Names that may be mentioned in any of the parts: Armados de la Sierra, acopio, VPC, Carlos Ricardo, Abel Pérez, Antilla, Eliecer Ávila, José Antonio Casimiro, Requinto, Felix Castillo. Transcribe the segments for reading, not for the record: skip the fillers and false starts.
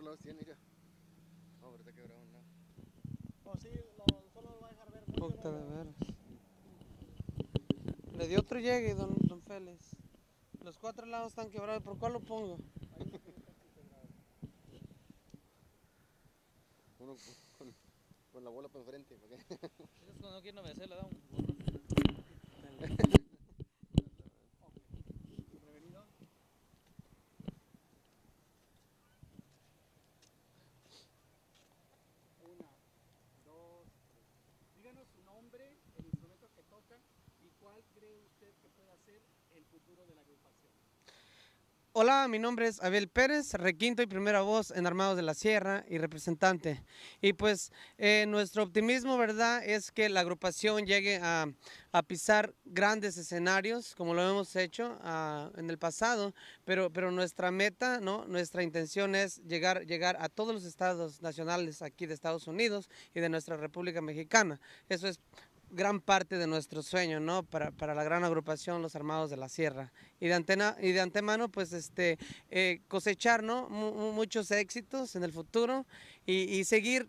otros lados tiene ya. No, pero te quebrado un lado. No, sí, solo lo va a dejar ver. Puta de veras. Le dio otro llegue, don Félix. Los cuatro lados están quebrados. ¿Por cuál lo pongo? Uno con la bola por enfrente. Eso es cuando no quiero obedecer, le da un gorro. Hola, mi nombre es Abel Pérez, requinto y primera voz en Armados de la Sierra y representante. Y pues nuestro optimismo, ¿verdad?, es que la agrupación llegue a pisar grandes escenarios, como lo hemos hecho en el pasado, pero nuestra meta, ¿no?, nuestra intención es llegar a todos los estados nacionales aquí de Estados Unidos y de nuestra República Mexicana. Eso es gran parte de nuestro sueño, ¿no?, para la gran agrupación Los Armados de la Sierra. Y de antemano, pues, cosechar, ¿no?, muchos éxitos en el futuro y seguir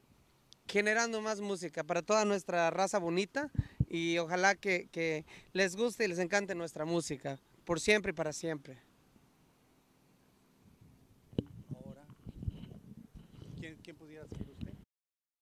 generando más música para toda nuestra raza bonita, y ojalá que les guste y les encante nuestra música, por siempre y para siempre.